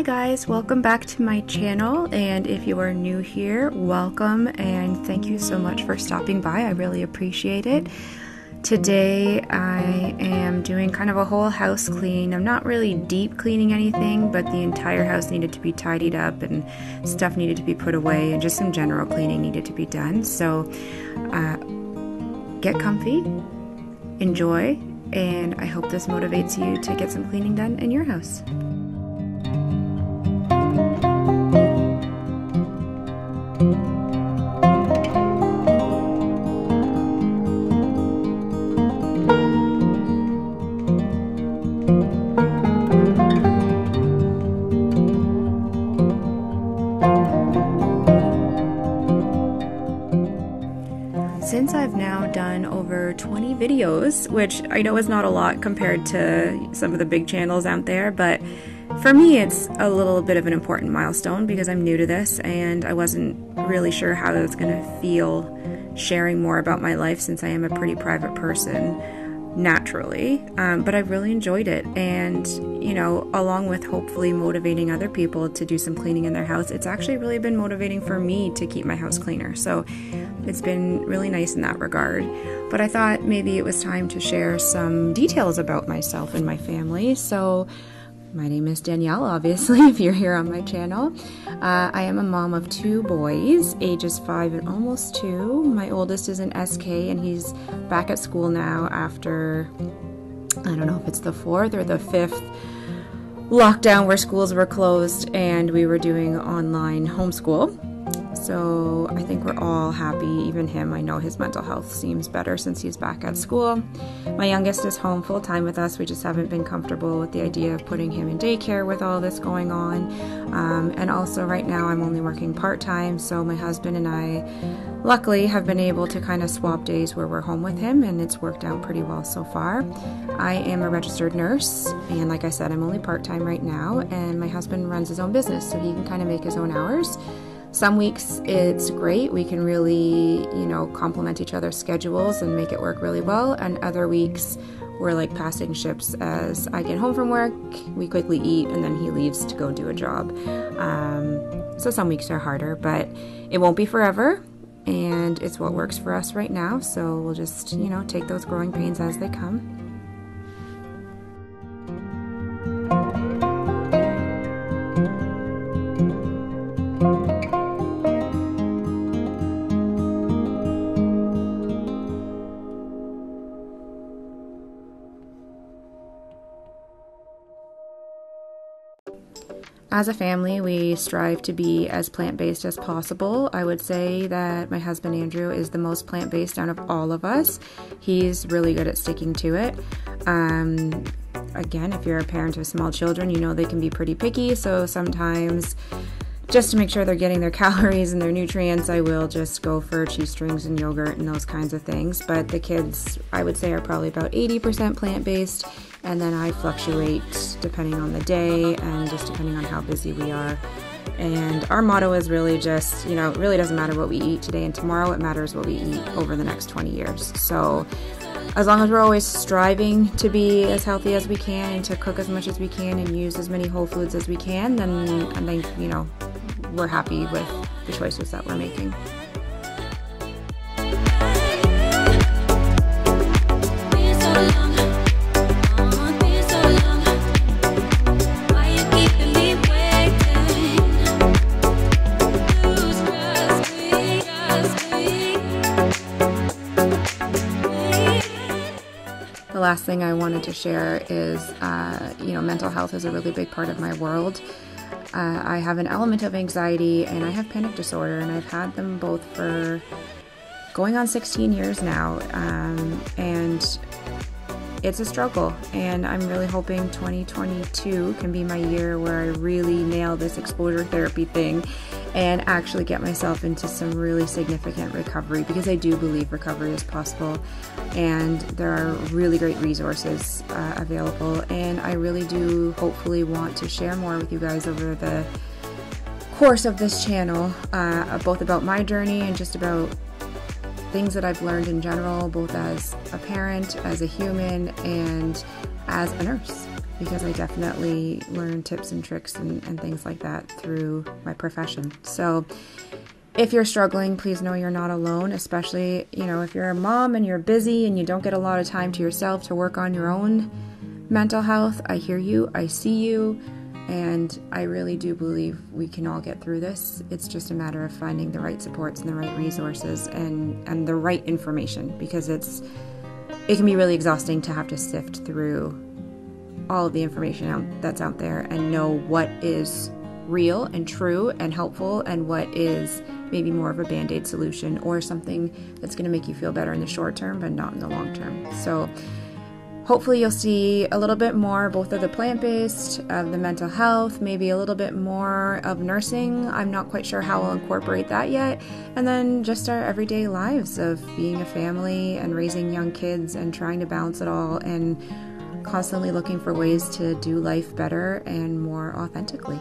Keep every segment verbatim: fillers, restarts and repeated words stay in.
Hi guys, welcome back to my channel, and if you are new here, welcome and thank you so much for stopping by. I really appreciate it. Today I am doing kind of a whole house clean. I'm not really deep cleaning anything, but the entire house needed to be tidied up and stuff needed to be put away and just some general cleaning needed to be done. So uh, get comfy, enjoy, and I hope this motivates you to get some cleaning done in your house. Since I've now done over twenty videos, which I know is not a lot compared to some of the big channels out there, but for me it's a little bit of an important milestone because I'm new to this and I wasn't really sure how I was going to feel sharing more about my life since I am a pretty private person naturally, um, but I really enjoyed it. And you know, along with hopefully motivating other people to do some cleaning in their house, it's actually really been motivating for me to keep my house cleaner, so it's been really nice in that regard. But I thought maybe it was time to share some details about myself and my family. So my name is Danielle, obviously, if you're here on my channel. Uh, I am a mom of two boys, ages five and almost two. My oldest is an S K and he's back at school now after, I don't know if it's the fourth or the fifth lockdown where schools were closed and we were doing online homeschool. So I think we're all happy, even him. I know his mental health seems better since he's back at school. My youngest is home full time with us. We just haven't been comfortable with the idea of putting him in daycare with all this going on. Um, and also right now I'm only working part time, so my husband and I luckily have been able to kind of swap days where we're home with him, and it's worked out pretty well so far. I am a registered nurse, and like I said, I'm only part time right now, and my husband runs his own business, so he can kind of make his own hours. Some weeks it's great, we can really, you know, complement each other's schedules and make it work really well, and other weeks we're like passing ships as I get home from work, we quickly eat, and then he leaves to go do a job. Um, so some weeks are harder, but it won't be forever, and it's what works for us right now, so we'll just, you know, take those growing pains as they come. As a family, we strive to be as plant-based as possible. I would say that my husband Andrew is the most plant-based out of all of us. He's really good at sticking to it. Um, again, if you're a parent of small children, you know they can be pretty picky, so sometimes just to make sure they're getting their calories and their nutrients, I will just go for cheese strings and yogurt and those kinds of things. But the kids, I would say, are probably about eighty percent plant-based. And then I fluctuate depending on the day and just depending on how busy we are. And our motto is really just, you know, it really doesn't matter what we eat today and tomorrow, it matters what we eat over the next twenty years. So as long as we're always striving to be as healthy as we can and to cook as much as we can and use as many whole foods as we can, then I think, you know, we're happy with the choices that we're making. The last thing I wanted to share is, uh, you know, mental health is a really big part of my world. Uh, I have an element of anxiety and I have panic disorder, and I've had them both for going on sixteen years now, um, and it's a struggle, and I'm really hoping twenty twenty-two can be my year where I really nail this exposure therapy thing and actually get myself into some really significant recovery, because I do believe recovery is possible and there are really great resources uh, available, and I really do hopefully want to share more with you guys over the course of this channel, uh, both about my journey and just about things that I've learned in general, both as a parent, as a human, and as a nurse. because I definitely learned tips and tricks and, and things like that through my profession. So if you're struggling, please know you're not alone, especially, you know, if you're a mom and you're busy and you don't get a lot of time to yourself to work on your own mental health. I hear you, I see you, and I really do believe we can all get through this. It's just a matter of finding the right supports and the right resources and, and the right information, because it's it can be really exhausting to have to sift through all of the information out, that's out there, and know what is real and true and helpful and what is maybe more of a band-aid solution or something that's going to make you feel better in the short term but not in the long term. So hopefully you'll see a little bit more both of the plant-based, of the mental health, maybe a little bit more of nursing. I'm not quite sure how I'll incorporate that yet. And then just our everyday lives of being a family and raising young kids and trying to balance it all and constantly looking for ways to do life better and more authentically.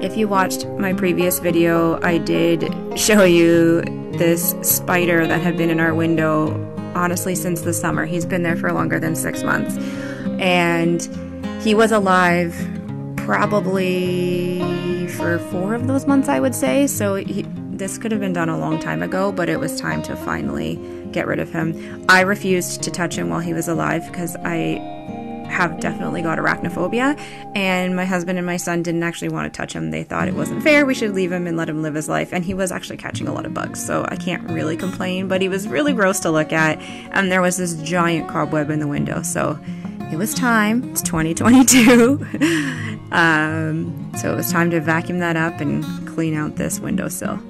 If you watched my previous video, I did show you this spider that had been in our window honestly since the summer. He's been there for longer than six months, and he was alive probably for four of those months, I would say. So he, this could have been done a long time ago, but it was time to finally get rid of him. I refused to touch him while he was alive because I have definitely got arachnophobia, and my husband and my son didn't actually want to touch him. They thought it wasn't fair, we should leave him and let him live his life, and he was actually catching a lot of bugs, so I can't really complain, but he was really gross to look at, and there was this giant cobweb in the window, so it was time. It's twenty twenty-two. um, so it was time to vacuum that up and clean out this windowsill.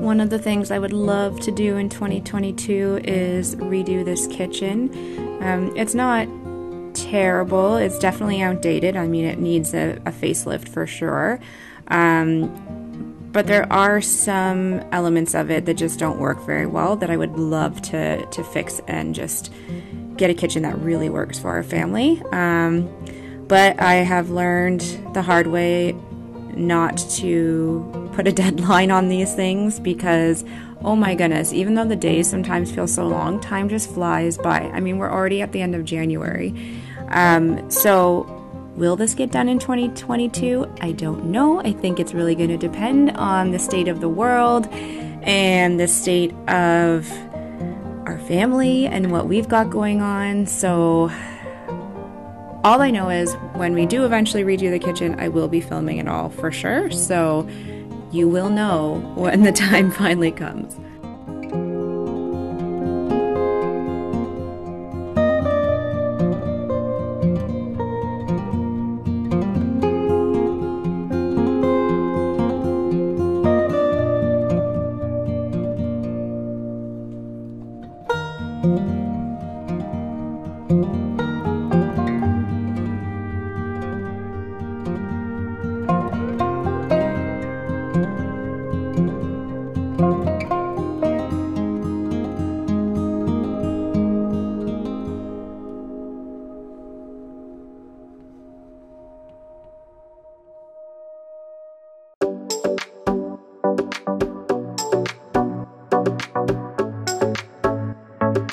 One of the things I would love to do in twenty twenty-two is redo this kitchen. Um, it's not terrible, it's definitely outdated. I mean, it needs a, a facelift for sure. Um, but there are some elements of it that just don't work very well that I would love to, to fix and just get a kitchen that really works for our family. Um, but I have learned the hard way not to put a deadline on these things, because oh my goodness, even though the days sometimes feel so long, time just flies by. I mean, we're already at the end of January. Um, so will this get done in twenty twenty-two? I don't know. I think it's really going to depend on the state of the world and the state of our family and what we've got going on. So all I know is when we do eventually redo the kitchen, I will be filming it all for sure. So you will know when the time finally comes.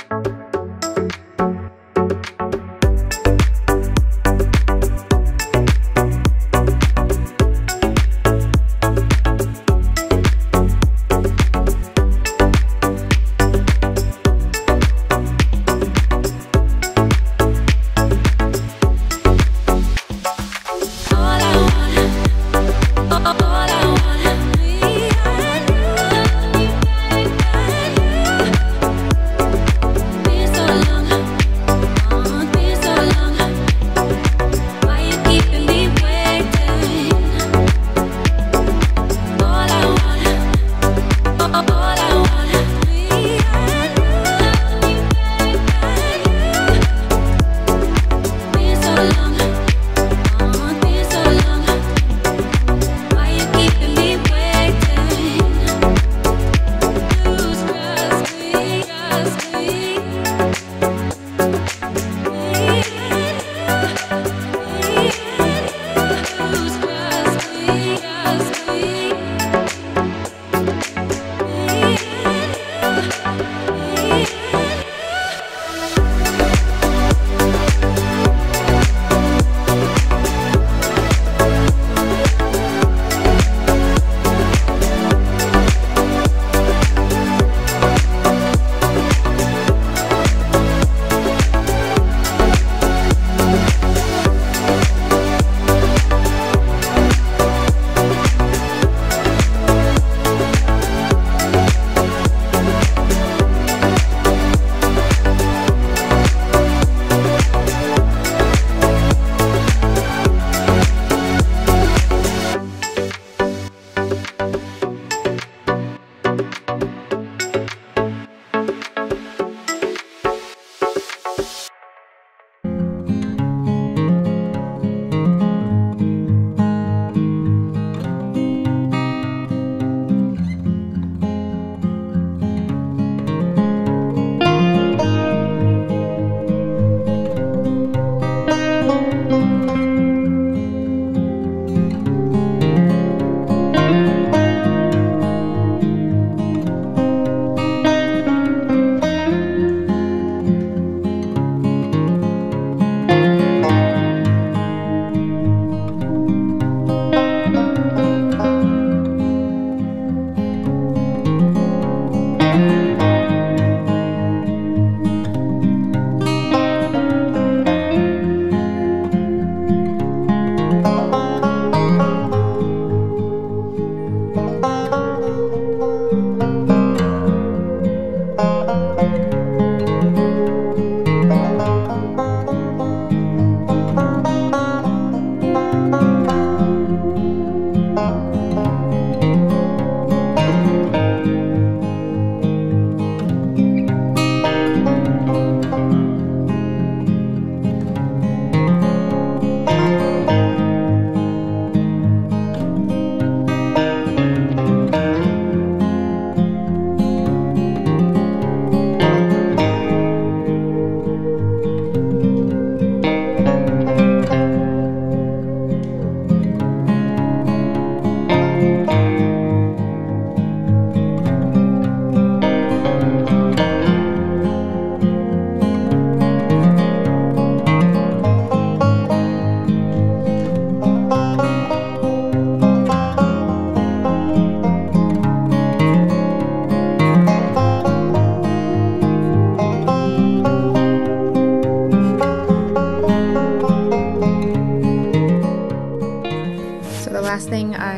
Thank you.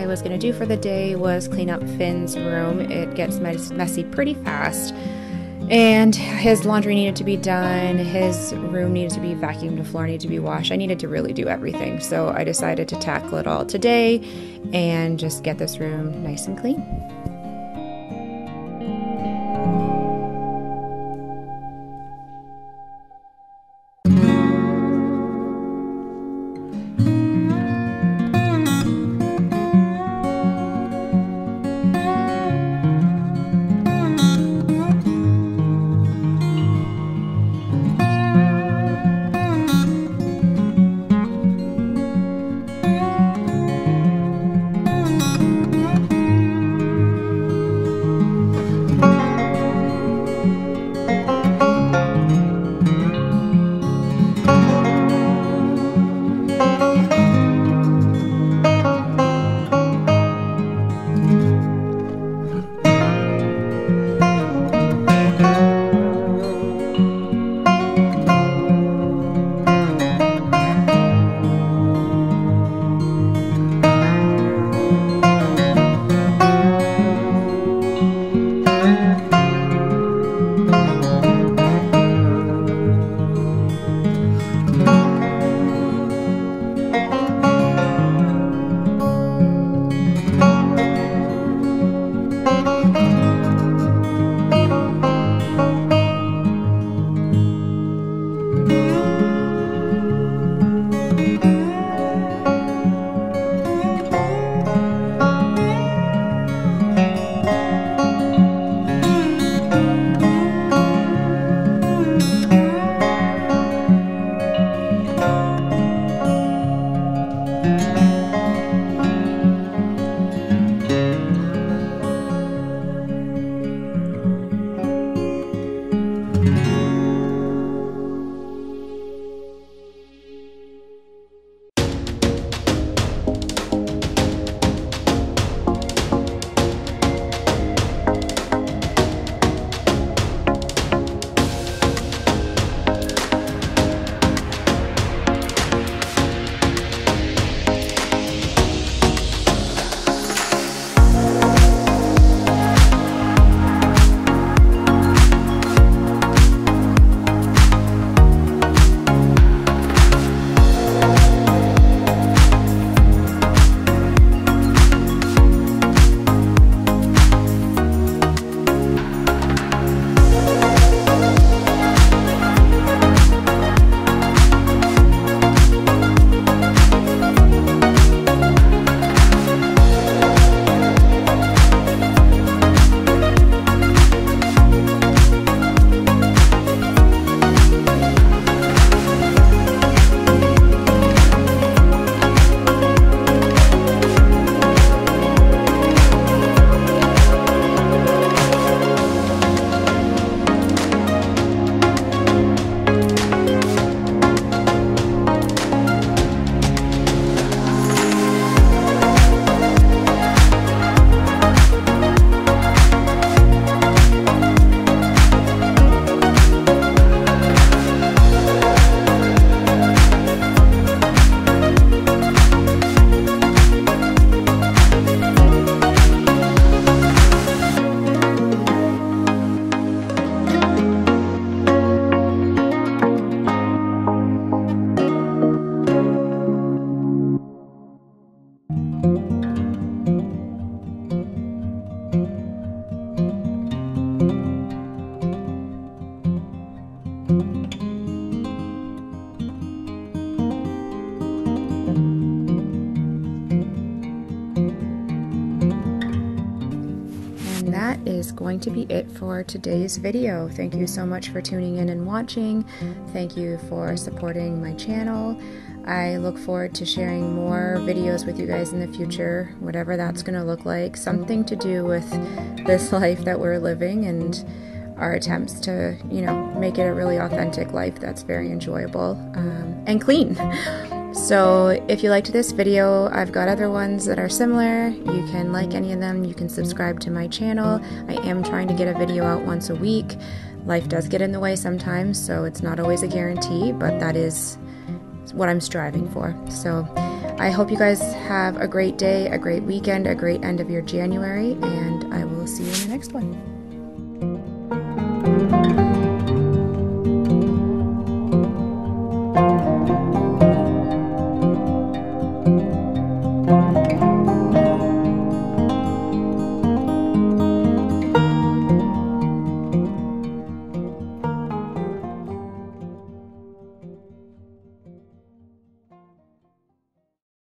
I was going to do for the day was clean up Finn's room. It gets mess messy pretty fast, and his laundry needed to be done, his room needed to be vacuumed, the floor needed to be washed. I needed to really do everything, so I decided to tackle it all today and just get this room nice and clean. Is going to be it for today's video. Thank you so much for tuning in and watching. Thank you for supporting my channel. I look forward to sharing more videos with you guys in the future, whatever that's going to look like, something to do with this life that we're living and our attempts to, you know, make it a really authentic life that's very enjoyable um, and clean. So if you liked this video, I've got other ones that are similar. You can like any of them. You can subscribe to my channel. I am trying to get a video out once a week. Life does get in the way sometimes, so it's not always a guarantee, but that is what I'm striving for. So I hope you guys have a great day, a great weekend, a great end of your January, and I will see you in the next one.